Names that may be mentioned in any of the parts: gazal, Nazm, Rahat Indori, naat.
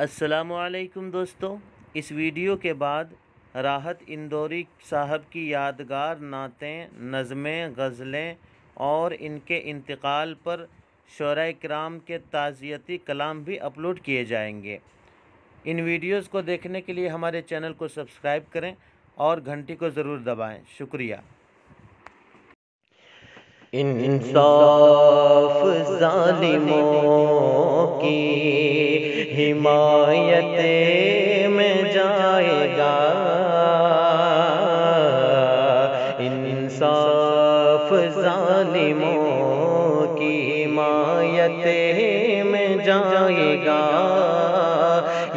अस्सलामुअलैकुम दोस्तों, इस वीडियो के बाद राहत इंदौरी साहब की यादगार नातें, नज़में, गज़लें और इनके इंतकाल पर शोराए किराम के ताज़ियती कलाम भी अपलोड किए जाएंगे। इन वीडियोस को देखने के लिए हमारे चैनल को सब्सक्राइब करें और घंटी को ज़रूर दबाएं। शुक्रिया। इंसाफ ज़ालिमों की हिमायत में जाएगा, इंसाफ ज़ालिमों की हिमायत में जाएगा।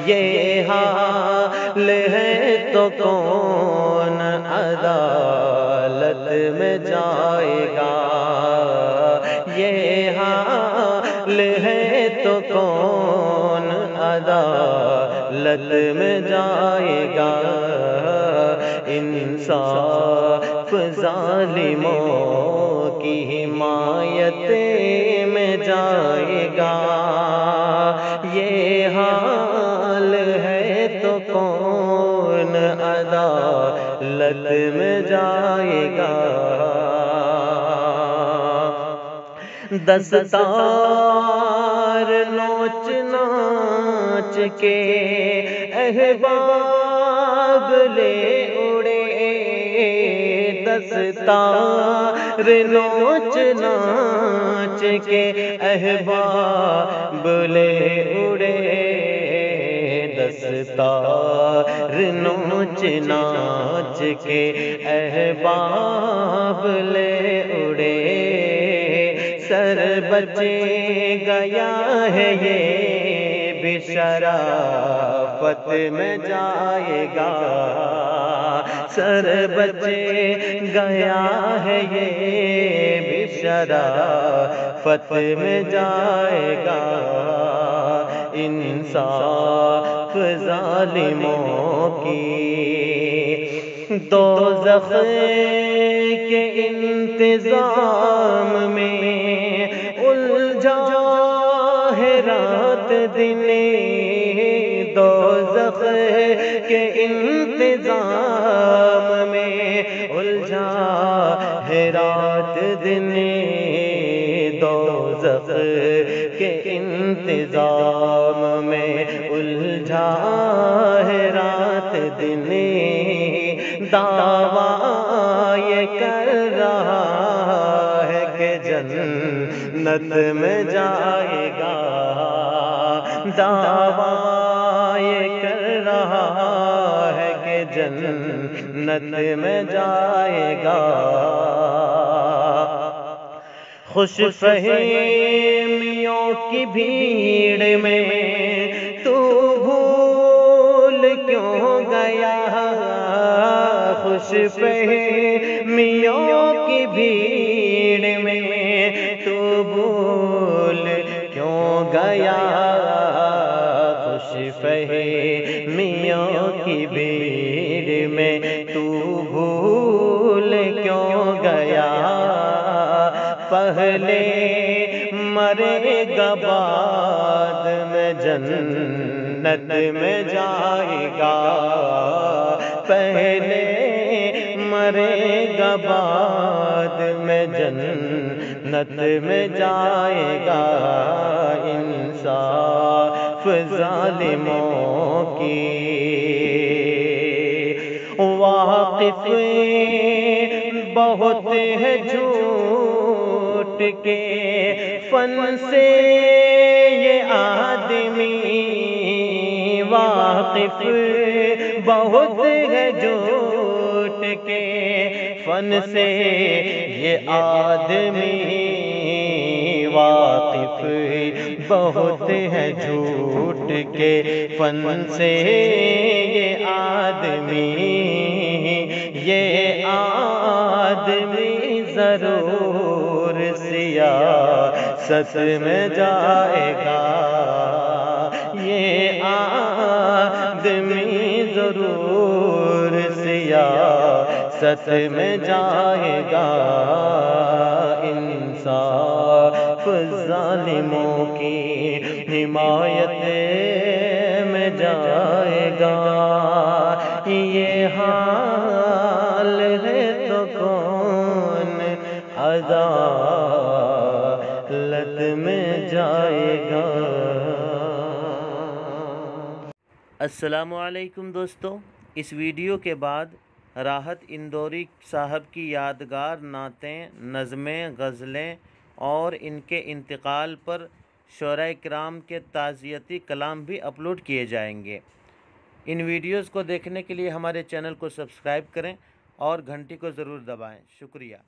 ये हाल है तो कौन अदालत में जाएगा, ये हाल है तो कौन अदालत में जाएगा। इंसाफ ज़ालिमों की हिमायत में जाएगा, ये हाल है तो कौन अदालत में जाएगा। दस्तार नोच नाच के अहबाब ले उड़े, दस्तार नोच नाच के अहबाब ले उड़े, दस्तार नोच नाच के अहबाब ले उड़े। सर बचे गया है ये भी शराफत में जाएगा, सर बचे गया है ये भी शराफत में जाएगा। इंसाफ ज़ालिमों की दोज़ख के इंतज़ाम में उलझा है रात दिन, दोज़ख के इंतज़ाम में उलझा है रात दिन, दोज़ख के इंतज़ाम में उलझा है रात दिन। दावा ये कर रहा है कि जन्नत में जाएगा, दावा ये कर रहा है कि जन्नत में जाएगा। खुश फहमियों की भीड़ में तू भूल क्यों गया, खुश फहमियों की भीड़ में तू भूल क्यों गया, खुश फहमियों की भीड़ में तू भूल क्यों गया। पहले मरेगा बाद में जन्नत में जाएगा, पहले मरेगा बाद में जन्नत में जाएगा। इंसाफ ज़ालिमों की वाक़िफ़ बहुत है झूठ के फन से ये आदमी, वाक़िफ़ बहुत है झूठ के फन से ये आदमी, वाक़िफ़ बहुत है झूठ के फन से ये आदमी। ये आदमी ज़रूर सियासत में जाएगा, ये आदमी ज़रूर सियासत में जाएगा। इंसाफ ज़ालिमों की हिमायत में जाएगा। ये हाल है तो कौन अदालत में जाएगा। अस्सलामुअलैकुम दोस्तों, इस वीडियो के बाद राहत इंदौरी साहब की यादगार नातें, नज़में, गज़लें और इनके इंतकाल पर शोराए किराम के ताज़ियती कलाम भी अपलोड किए जाएंगे। इन वीडियोस को देखने के लिए हमारे चैनल को सब्सक्राइब करें और घंटी को ज़रूर दबाएं। शुक्रिया।